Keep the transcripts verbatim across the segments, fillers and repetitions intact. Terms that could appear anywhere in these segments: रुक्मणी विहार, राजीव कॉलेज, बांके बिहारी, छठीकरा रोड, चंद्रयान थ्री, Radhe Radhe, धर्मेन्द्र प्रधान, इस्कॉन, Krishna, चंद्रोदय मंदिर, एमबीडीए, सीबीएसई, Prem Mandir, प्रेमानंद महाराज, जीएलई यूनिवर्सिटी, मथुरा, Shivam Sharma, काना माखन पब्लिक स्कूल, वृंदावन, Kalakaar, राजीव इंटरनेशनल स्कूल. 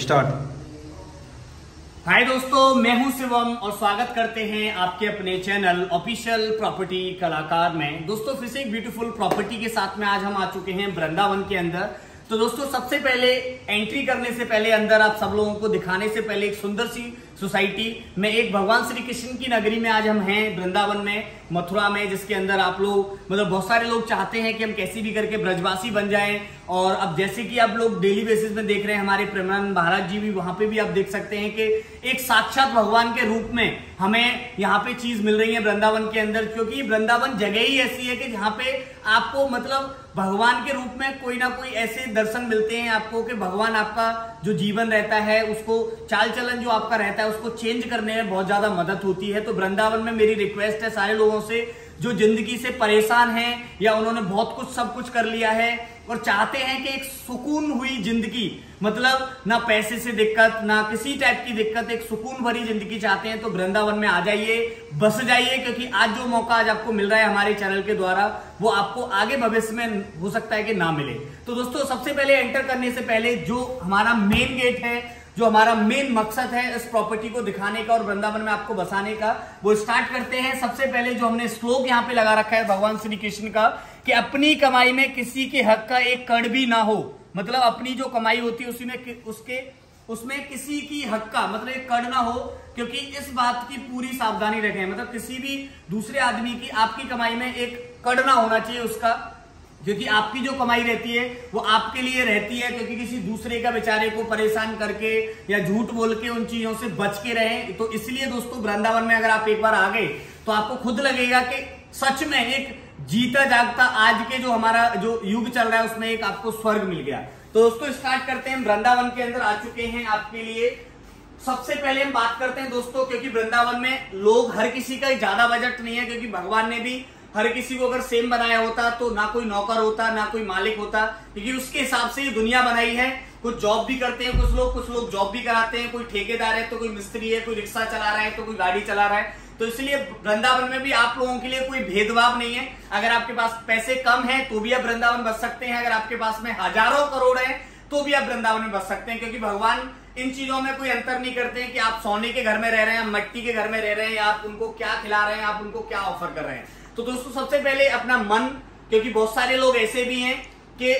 Start. हाय दोस्तों, मैं हूं शिवम और स्वागत करते हैं आपके अपने चैनल ऑफिशियल प्रॉपर्टी कलाकार में। दोस्तों फिर से एक ब्यूटीफुल प्रॉपर्टी के साथ में आज हम आ चुके हैं वृंदावन के अंदर। तो दोस्तों सबसे पहले एंट्री करने से पहले, अंदर आप सब लोगों को दिखाने से पहले, एक सुंदर सी सोसाइटी में, एक भगवान श्री कृष्ण की नगरी में आज हम हैं वृंदावन में, मथुरा में, जिसके अंदर आप लोग मतलब बहुत सारे लोग चाहते हैं कि हम कैसे भी करके ब्रजवासी बन जाएं। और अब जैसे कि आप लोग डेली बेसिस में देख रहे हैं, हमारे प्रेमानंद महाराज जी भी, वहां पे भी आप देख सकते हैं कि एक साक्षात भगवान के रूप में हमें यहाँ पे चीज मिल रही है वृंदावन के अंदर। क्योंकि वृंदावन जगह ही ऐसी है कि जहाँ पे आपको मतलब भगवान के रूप में कोई ना कोई ऐसे दर्शन मिलते हैं आपको कि भगवान आपका जो जीवन रहता है उसको, चाल चलन जो आपका रहता है उसको चेंज करने में बहुत ज्यादा मदद होती है। तो वृंदावन में मेरी रिक्वेस्ट है सारे लोगों से जो जिंदगी से परेशान हैं या उन्होंने बहुत कुछ सब कुछ कर लिया है और चाहते हैं कि एक सुकून हुई जिंदगी, मतलब ना पैसे से दिक्कत ना किसी टाइप की दिक्कत, एक सुकून भरी जिंदगी चाहते हैं तो वृंदावन में आ जाइए, बस जाइए। क्योंकि आज जो मौका आज आपको मिल रहा है हमारे चैनल के द्वारा, वो आपको आगे भविष्य में हो सकता है कि ना मिले। तो दोस्तों सबसे पहले एंटर करने से पहले जो हमारा मेन गेट है, जो हमारा मेन मकसद है इस प्रॉपर्टी को दिखाने का और वृंदावन में आपको बसाने का, वो स्टार्ट करते हैं। सबसे पहले जो हमने श्लोक यहाँ पे लगा रखा है भगवान श्री कृष्ण का, कि अपनी कमाई में किसी के हक का एक कण भी ना हो, मतलब अपनी जो कमाई होती है उसी में उसके उसमें किसी की हक का मतलब एक कण ना हो, क्योंकि इस बात की पूरी सावधानी रखें, मतलब किसी भी दूसरे आदमी की आपकी कमाई में एक कण ना होना चाहिए उसका, क्योंकि आपकी जो कमाई रहती है वो आपके लिए रहती है। क्योंकि किसी दूसरे का बेचारे को परेशान करके या झूठ बोल के उन चीजों से बच के रहें। तो इसलिए दोस्तों वृंदावन में अगर आप एक बार आ गए तो आपको खुद लगेगा कि सच में एक जीता जागता आज के जो हमारा जो युग चल रहा है उसमें एक आपको स्वर्ग मिल गया। तो दोस्तों स्टार्ट करते हैं, वृंदावन के अंदर आ चुके हैं आपके लिए। सबसे पहले हम बात करते हैं दोस्तों, क्योंकि वृंदावन में लोग, हर किसी का ज्यादा बजट नहीं है, क्योंकि भगवान ने भी हर किसी को अगर सेम बनाया होता तो ना कोई नौकर होता ना कोई मालिक होता, क्योंकि उसके हिसाब से ये दुनिया बनाई है। कुछ जॉब भी करते हैं कुछ लोग, कुछ लोग जॉब भी कराते हैं, कोई ठेकेदार है तो कोई मिस्त्री है, कोई रिक्शा चला रहा है तो कोई गाड़ी चला रहा है। तो इसलिए वृंदावन में भी आप लोगों के लिए कोई भेदभाव नहीं है। अगर आपके पास पैसे कम है तो भी आप वृंदावन बस सकते हैं, अगर आपके पास में हजारों करोड़ है तो भी आप वृंदावन में बस सकते हैं, क्योंकि भगवान इन चीजों में कोई अंतर नहीं करते हैं कि आप सोने के घर में रह रहे हैं, मिट्टी के घर में रह रहे हैं, आप उनको क्या खिला रहे हैं, आप उनको क्या ऑफर कर रहे हैं। तो दोस्तों सबसे पहले अपना मन, क्योंकि बहुत सारे लोग ऐसे भी हैं कि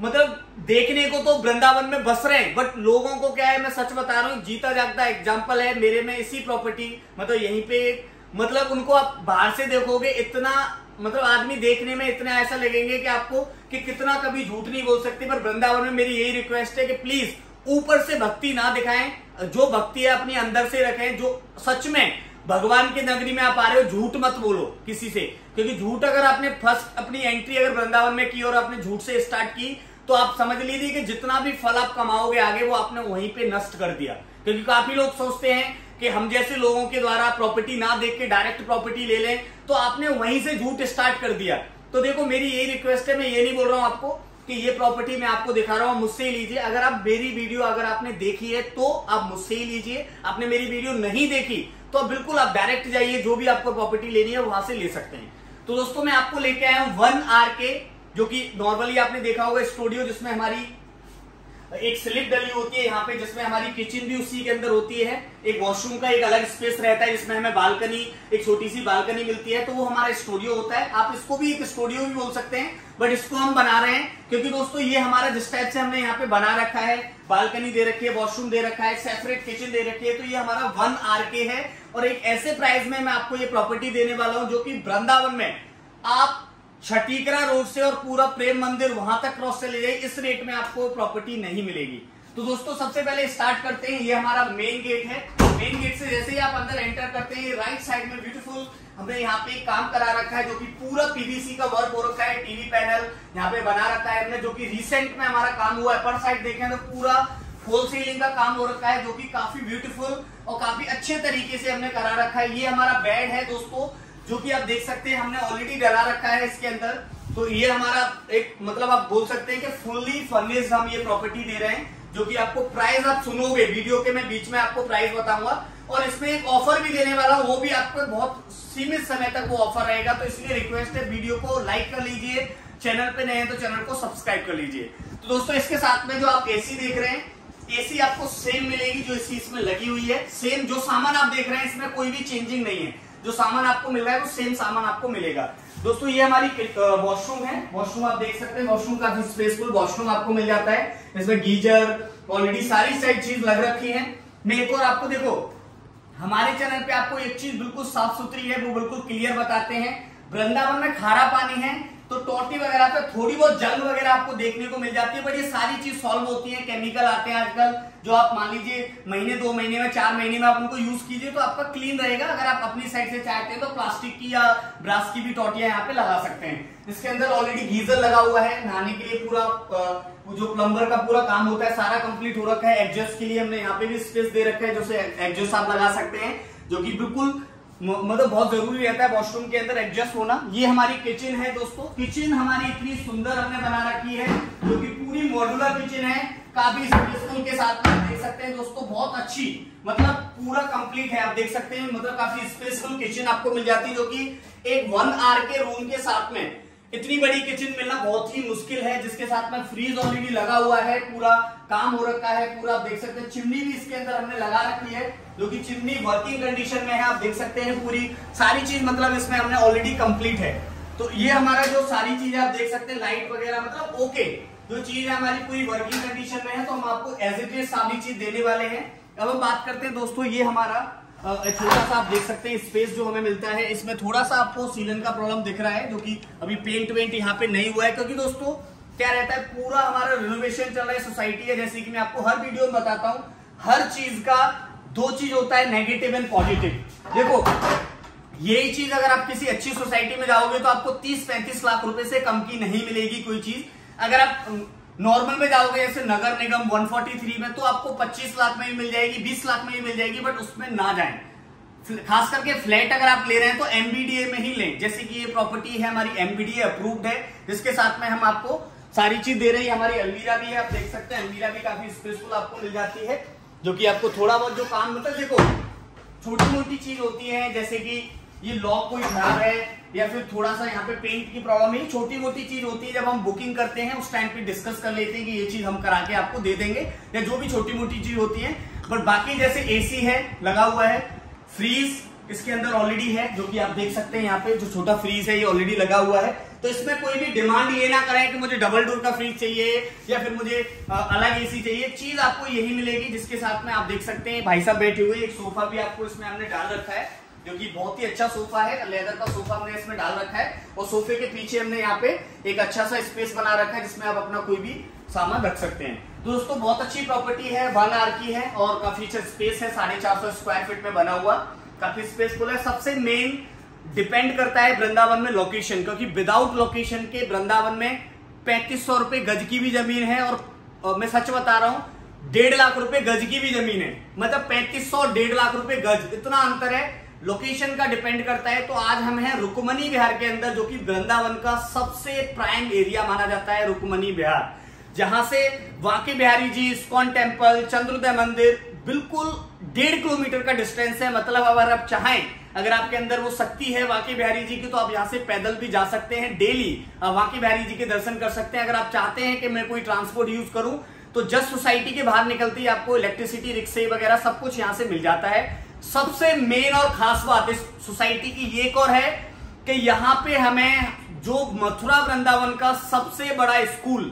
मतलब देखने को तो वृंदावन में बस रहे हैं बट लोगों को क्या है, मैं सच बता रहा हूँ, जीता जागता एग्जाम्पल है मेरे में इसी प्रॉपर्टी, मतलब यहीं पे मतलब उनको आप बाहर से देखोगे इतना मतलब आदमी देखने में इतना ऐसा लगेंगे कि आपको कि कितना कभी झूठ नहीं बोल सकते। पर वृंदावन में मेरी यही रिक्वेस्ट है कि प्लीज ऊपर से भक्ति ना दिखाएं, जो भक्ति है अपनी अंदर से रखें, जो सच में भगवान के नगरी में आप आ रहे हो झूठ मत बोलो किसी से, क्योंकि झूठ अगर आपने फर्स्ट अपनी एंट्री अगर वृंदावन में की और आपने झूठ से स्टार्ट की तो आप समझ लीजिए कि जितना भी फल आप कमाओगे आगे वो आपने वहीं पे नष्ट कर दिया। क्योंकि काफी लोग सोचते हैं कि हम जैसे लोगों के द्वारा प्रॉपर्टी ना देख के डायरेक्ट प्रॉपर्टी ले लें, तो आपने वहीं से झूठ स्टार्ट कर दिया। तो देखो मेरी यही रिक्वेस्ट है, मैं ये नहीं बोल रहा हूँ आपको कि ये प्रॉपर्टी मैं आपको दिखा रहा हूँ मुझसे ही लीजिए, अगर आप मेरी वीडियो अगर आपने देखी है तो आप मुझसे ही लीजिए, आपने मेरी वीडियो नहीं देखी तो बिल्कुल आप डायरेक्ट जाइए, जो भी आपको प्रॉपर्टी लेनी है वहां से ले सकते हैं। तो दोस्तों मैं आपको लेके आया हूं वन आर के, जो कि नॉर्मली आपने देखा होगा स्टूडियो, जिसमें हमारी एक स्लिप डली होती है यहाँ पे, जिसमें हमारी किचन भी उसी के अंदर होती है, एक वॉशरूम का एक अलग स्पेस रहता है, जिसमें हमें बालकनी, एक छोटी सी बालकनी मिलती है, तो वो हमारा स्टूडियो होता है। आप इसको भी एक स्टूडियो भी बोल सकते हैं बट इसको हम बना रहे हैं, क्योंकि दोस्तों ये हमारा जिस टाइप से हमने यहाँ पे बना रखा है, बालकनी दे रखी है, वॉशरूम दे रखा है, सेपरेट किचन दे रखी है, तो ये हमारा वन आर के है। और एक ऐसे प्राइस में मैं आपको ये प्रॉपर्टी देने वाला हूँ जो कि वृंदावन में आप छठीकरा रोड से और पूरा प्रेम मंदिर वहां तक क्रॉस से ले जाइए, इस रेट में आपको प्रॉपर्टी नहीं मिलेगी। तो दोस्तों सबसे पहले स्टार्ट करते हैं, ये हमारा मेन गेट है। मेन गेट से जैसे ही आप अंदर एंटर करते हैं, राइट साइड में ब्यूटीफुल हमने यहाँ पे काम करा रखा है, जो कि पूरा पीवीसी का वर्क हो रखा है, टीवी पैनल यहाँ पे बना रखा है हमने, जो की रिसेंट में हमारा काम हुआ है। पर साइड देखें तो पूरा होल सेलिंग का काम हो रखा है, जो की काफी ब्यूटीफुल और काफी अच्छे तरीके से हमने करा रखा है। ये हमारा बेड है दोस्तों, जो कि आप देख सकते हैं हमने ऑलरेडी डला रखा है इसके अंदर। तो ये हमारा एक मतलब आप बोल सकते हैं कि फुल्ली फर्निश्ड हम ये प्रॉपर्टी दे रहे हैं, जो कि आपको प्राइस आप सुनोगे वीडियो के, मैं बीच में आपको प्राइस बताऊंगा और इसमें एक ऑफर भी देने वाला हूँ, वो भी आपको बहुत सीमित समय तक वो ऑफर रहेगा। तो इसलिए रिक्वेस्ट है वीडियो को लाइक कर लीजिए, चैनल पे नए हैं तो चैनल को सब्सक्राइब कर लीजिए। तो दोस्तों इसके साथ में जो आप एसी देख रहे हैं एसी आपको सेम मिलेगी जो एसी इसमें लगी हुई है, सेम जो सामान आप देख रहे हैं इसमें कोई भी चेंजिंग नहीं है, जो सामान आपको मिल रहा है वो सेम सामान आपको मिलेगा। दोस्तों ये हमारी वॉशरूम है, वॉशरूम आप देख सकते हैं, वॉशरूम काफी स्पेसफुल वॉशरूम आपको मिल जाता है, इसमें गीजर ऑलरेडी सारी सारी चीज लग रखी है। मैं एक और आपको देखो हमारे चैनल पे आपको एक चीज बिल्कुल साफ सुथरी है वो बिल्कुल क्लियर बताते हैं, वृंदावन में खारा पानी है तो टोटी वगैरह पे थोड़ी बहुत जंग वगैरह आपको देखने को मिल जाती है, बट ये सारी चीज सॉल्व होती है। केमिकल आते हैं आजकल जो आप मान लीजिए महीने दो महीने में चार महीने में आप उनको यूज कीजिए तो आपका क्लीन रहेगा। अगर आप अपनी साइड से चाहते हैं तो प्लास्टिक की या ब्रास की भी टोटियां यहाँ पे लगा सकते हैं। इसके अंदर ऑलरेडी गीजर लगा हुआ है, नहाने के लिए पूरा जो प्लम्बर का पूरा काम होता है सारा कंप्लीट हो रखा है। एग्जॉस्ट के लिए हमने यहाँ पे भी स्पेस दे रखा है, जैसे एग्जॉस्ट आप लगा सकते हैं जो कि बिल्कुल मतलब बहुत जरूरी रहता है वॉशरूम के अंदर एडजस्ट होना। ये हमारी किचन है दोस्तों, किचन हमारी इतनी सुंदर हमने बना रखी है जो कि पूरी मॉड्यूलर किचन है, काफी स्पेसफुल के साथ आप देख सकते हैं दोस्तों, बहुत अच्छी मतलब पूरा कंप्लीट है आप देख सकते हैं, मतलब काफी स्पेसफुल किचन आपको मिल जाती है जो कि एक वन आर के रूम के साथ में इतनी बड़ी किचन मिलना बहुत ही मुश्किल है। जिसके साथ में फ्रीज ऑलरेडी लगा हुआ है, पूरा काम हो रखा है, पूरा आप देख सकते हैं। चिमनी भी इसके अंदर हमने लगा रखी है जो कि चिमनी वर्किंग कंडीशन में है, आप देख सकते हैं पूरी सारी चीज मतलब इसमें हमने ऑलरेडी कंप्लीट है। तो ये हमारा जो सारी चीजें आप देख सकते हैं, लाइट वगैरह मतलब ओके जो चीज है हमारी पूरी वर्किंग कंडीशन में है, तो हम आपको एज इट इज सारी चीज देने वाले हैं। अब हम बात करते हैं दोस्तों, ये हमारा थोड़ा सा आप देख सकते हैं स्पेस जो हमें मिलता है, इसमें थोड़ा सा आपको सीलन का प्रॉब्लम दिख रहा है जो कि अभी पेंट वेंट यहाँ पे नहीं हुआ है, क्योंकि दोस्तों क्या रहता है पूरा हमारा रिनोवेशन चल रहा है सोसाइटी है, जैसे कि मैं आपको हर वीडियो में बताता हूँ। हर चीज का दो चीज होता है, नेगेटिव एंड पॉजिटिव। देखो यही चीज अगर आप किसी अच्छी सोसाइटी में जाओगे तो आपको तीस पैंतीस लाख रुपए से कम की नहीं मिलेगी कोई चीज। अगर आप नॉर्मल में जाओगे जैसे नगर निगम एक सौ तैंतालीस में तो आपको पच्चीस लाख में भी मिल जाएगी, बीस लाख में भी मिल जाएगी, बट उसमें ना जाएं। खास करके फ्लैट अगर आप ले रहे हैं तो एमबीडीए में ही लें, जैसे कि ये प्रॉपर्टी है हमारी एमबीडीए अप्रूव्ड है, जिसके साथ में हम आपको सारी चीज दे रही है। हमारी अलमीरा भी है, आप देख सकते हैं अलमीरा भी काफी स्पेसफुल आपको मिल जाती है, जो कि आपको थोड़ा बहुत जो काम मतलब देखो छोटी मोटी चीज होती है, जैसे कि ये लॉक कोई खराब है या फिर थोड़ा सा यहाँ पे पेंट की प्रॉब्लम है, छोटी मोटी चीज होती है। जब हम बुकिंग करते हैं उस टाइम पे डिस्कस कर लेते हैं कि ये चीज हम करा के आपको दे देंगे या जो भी छोटी मोटी चीज होती है, बट बाकी जैसे एसी है लगा हुआ है, फ्रीज इसके अंदर ऑलरेडी है जो कि आप देख सकते हैं यहाँ पे जो छोटा फ्रीज है ये ऑलरेडी लगा हुआ है। तो इसमें कोई भी डिमांड ये ना करें कि मुझे डबल डोर का फ्रिज चाहिए या फिर मुझे अलग एसी चाहिए, चीज आपको यही मिलेगी। जिसके साथ में आप देख सकते हैं भाई साहब बैठे हुए, एक सोफा भी आपको इसमें हमने डाल रखा है जो कि बहुत ही अच्छा सोफा है, लेदर का सोफा हमने इसमें डाल रखा है, और सोफे के पीछे हमने यहाँ पे एक अच्छा सा स्पेस बना रखा है जिसमें आप अपना कोई भी सामान रख सकते हैं। दोस्तों बहुत अच्छी प्रॉपर्टी है, वन आर की है और काफी अच्छा स्पेस है, साढ़े चार सौ स्क्वायर फीट में बना हुआ, काफी स्पेसफुल है। सबसे मेन डिपेंड करता है वृंदावन में लोकेशन, क्योंकि विदाउट लोकेशन के वृंदावन में पैंतीस सौ रुपए गज की भी जमीन है, और मैं सच बता रहा हूँ डेढ़ लाख रुपए गज की भी जमीन है, मतलब पैंतीस सौ डेढ़ लाख रुपए गज इतना अंतर है, लोकेशन का डिपेंड करता है। तो आज हम हैं रुक्मणी विहार के अंदर जो कि वृंदावन का सबसे प्राइम एरिया माना जाता है रुक्मणी विहार, जहां से बांके बिहारी जी इस्कॉन टेम्पल, चंद्रोदय मंदिर बिल्कुल डेढ़ किलोमीटर का डिस्टेंस है। मतलब अगर आप चाहें, अगर आपके अंदर वो शक्ति है बांके बिहारी जी की, तो आप यहाँ से पैदल भी जा सकते हैं, डेली बांके बिहारी जी के दर्शन कर सकते हैं। अगर आप चाहते हैं कि मैं कोई ट्रांसपोर्ट यूज करूँ तो जस्ट सोसाइटी के बाहर निकलते ही आपको इलेक्ट्रिसिटी, रिक्शे वगैरह सब कुछ यहाँ से मिल जाता है। सबसे मेन और खास बात इस सोसाइटी की ये एक और है कि यहाँ पे हमें जो मथुरा वृंदावन का सबसे बड़ा स्कूल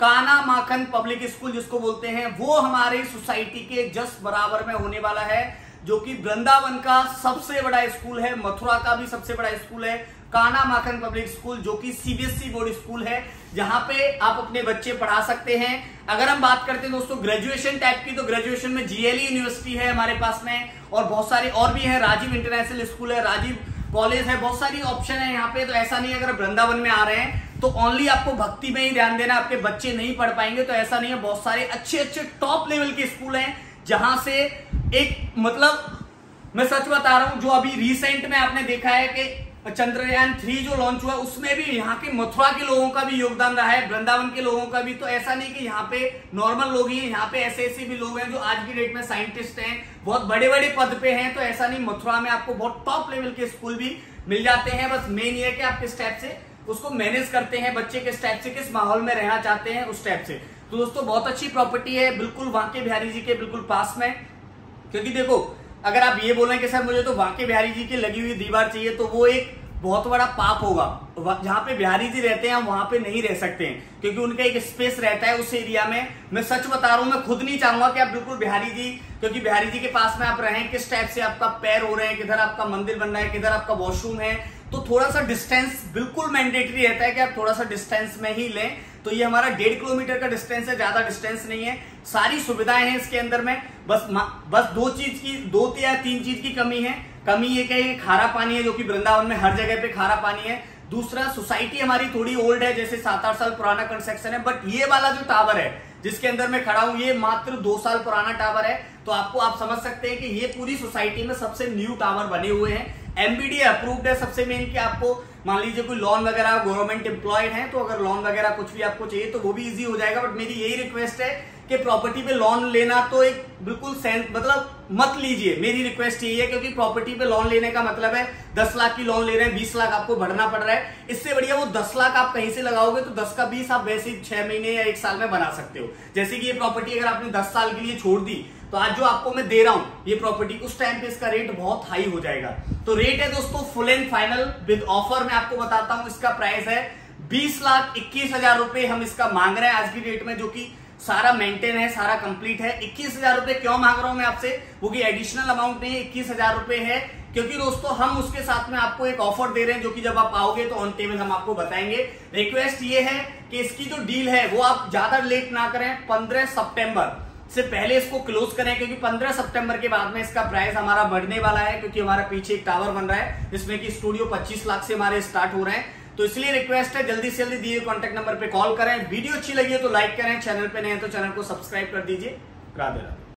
काना माखन पब्लिक स्कूल जिसको बोलते हैं, वो हमारे सोसाइटी के जस्ट बराबर में होने वाला है, जो कि वृंदावन का सबसे बड़ा स्कूल है, मथुरा का भी सबसे बड़ा स्कूल है काना माखन पब्लिक स्कूल, जो कि सीबीएसई बोर्ड स्कूल है, जहां पे आप अपने बच्चे पढ़ा सकते हैं। अगर हम बात करते हैं दोस्तों ग्रेजुएशन टाइप की, तो ग्रेजुएशन में जीएलई यूनिवर्सिटी है हमारे पास में, और बहुत सारे और भी है, राजीव इंटरनेशनल स्कूल है, राजीव कॉलेज है, बहुत सारी ऑप्शन है यहाँ पे। तो ऐसा नहीं अगर वृंदावन में आ रहे हैं तो ओनली आपको भक्ति में ही ध्यान देना, आपके बच्चे नहीं पढ़ पाएंगे तो ऐसा नहीं है, बहुत सारे अच्छे अच्छे टॉप लेवल के स्कूल हैं, जहां से एक मतलब मैं सच बता रहा हूँ जो अभी रिसेंट में आपने देखा है कि चंद्रयान थ्री जो लॉन्च हुआ उसमें भी यहाँ के मथुरा के लोगों का भी योगदान रहा है, वृंदावन के लोगों का भी। तो ऐसा नहीं कि यहाँ पे नॉर्मल लोग ही हैं, यहाँ पे ऐसे ऐसे भी लोग हैं जो आज की डेट में साइंटिस्ट हैं, बहुत बड़े बड़े पद पे हैं। तो ऐसा नहीं, मथुरा में आपको बहुत टॉप लेवल के स्कूल भी मिल जाते हैं। बस मेन ये है कि आप किस टाइप से उसको मैनेज करते हैं, बच्चे किस टाइप से किस माहौल में रहना चाहते हैं उस टाइप से। तो दोस्तों बहुत अच्छी प्रॉपर्टी है, बिल्कुल बांके बिहारी जी के बिल्कुल पास में। क्योंकि देखो अगर आप ये बोलें कि सर मुझे तो बांके बिहारी जी की लगी हुई दीवार चाहिए, तो वो एक बहुत बड़ा पाप होगा। जहां पे बिहारी जी रहते हैं हम वहां पे नहीं रह सकते हैं, क्योंकि उनका एक स्पेस रहता है उस एरिया में। मैं सच बता रहा हूं, मैं खुद नहीं चाहूंगा कि आप बिल्कुल बिहारी जी, क्योंकि बिहारी जी के पास में आप रहें, किस टाइप से आपका पैर हो रहे हैं, किधर आपका मंदिर बन रहा है, किधर आपका वॉशरूम है, तो थोड़ा सा डिस्टेंस बिल्कुल मैंडेटरी रहता है कि आप थोड़ा सा डिस्टेंस में ही लें। तो ये हमारा डेढ़ किलोमीटर का डिस्टेंस है, ज्यादा डिस्टेंस नहीं है, सारी सुविधाएं हैं इसके अंदर में। बस बस दो चीज की दो या तीन चीज की कमी है। कमी ये क्या है, खारा पानी है, जो कि वृंदावन में हर जगह पे खारा पानी है। दूसरा, सोसाइटी हमारी थोड़ी ओल्ड है, जैसे सात आठ साल पुराना कंस्ट्रक्शन है। बट ये वाला जो टावर है जिसके अंदर मैं खड़ा हूं, ये मात्र दो साल पुराना टावर है। तो आपको आप समझ सकते हैं कि ये पूरी सोसाइटी में सबसे न्यू टावर बने हुए हैं, एमबीडीए अप्रूव्ड है। सबसे मेन कि आपको मान लीजिए कोई लोन वगैरह, गवर्नमेंट एम्प्लॉयड है, तो अगर लोन वगैरह कुछ भी आपको चाहिए तो वो भी इजी हो जाएगा। बट मेरी यही रिक्वेस्ट है कि प्रॉपर्टी पे लोन लेना तो एक बिल्कुल सेंस मतलब मत लीजिए, मेरी रिक्वेस्ट यही है। क्योंकि प्रॉपर्टी पे लोन लेने का मतलब है दस लाख की लोन ले रहे हैं, बीस लाख आपको भरना पड़ रहा है। इससे बढ़िया वो दस लाख आप कहीं से लगाओगे तो दस का बीस आप वैसे ही छह महीने या एक साल में बना सकते हो। जैसे कि ये प्रॉपर्टी अगर आपने दस साल के लिए छोड़ दी, तो आज जो आपको मैं दे रहा हूं ये प्रॉपर्टी, उस टाइम पे इसका रेट बहुत हाई हो जाएगा। तो रेट है दोस्तों full and final with offer, मैं आपको बताता हूं। इसका प्राइस है बीस लाख इक्कीस हजार रुपए हम इसका मांग रहे हैं आज की डेट में, जो कि सारा मेंटेन है, सारा कंप्लीट है। इक्कीस हजार रुपए क्यों मांग रहा हूं मैं आपसे, वो कि एडिशनल अमाउंट नहीं है, इक्कीस हजार रुपए है। क्योंकि दोस्तों हम उसके साथ में आपको एक ऑफर दे रहे हैं, जो कि जब आप आओगे तो ऑन टेबल हम आपको बताएंगे। रिक्वेस्ट ये है कि इसकी जो डील है वो आप ज्यादा लेट ना करें, पंद्रह सितंबर से पहले इसको क्लोज करें, क्योंकि पंद्रह सितंबर के बाद में इसका प्राइस हमारा बढ़ने वाला है। क्योंकि हमारा पीछे एक टावर बन रहा है जिसमें कि स्टूडियो पच्चीस लाख से हमारे स्टार्ट हो रहे हैं। तो इसलिए रिक्वेस्ट है जल्दी से जल्दी दिए कॉन्टैक्ट नंबर पे कॉल करें। वीडियो अच्छी लगी है तो लाइक करें, चैनल पे नए हैं तो चैनल को सब्सक्राइब कर दीजिए। राधे राधे।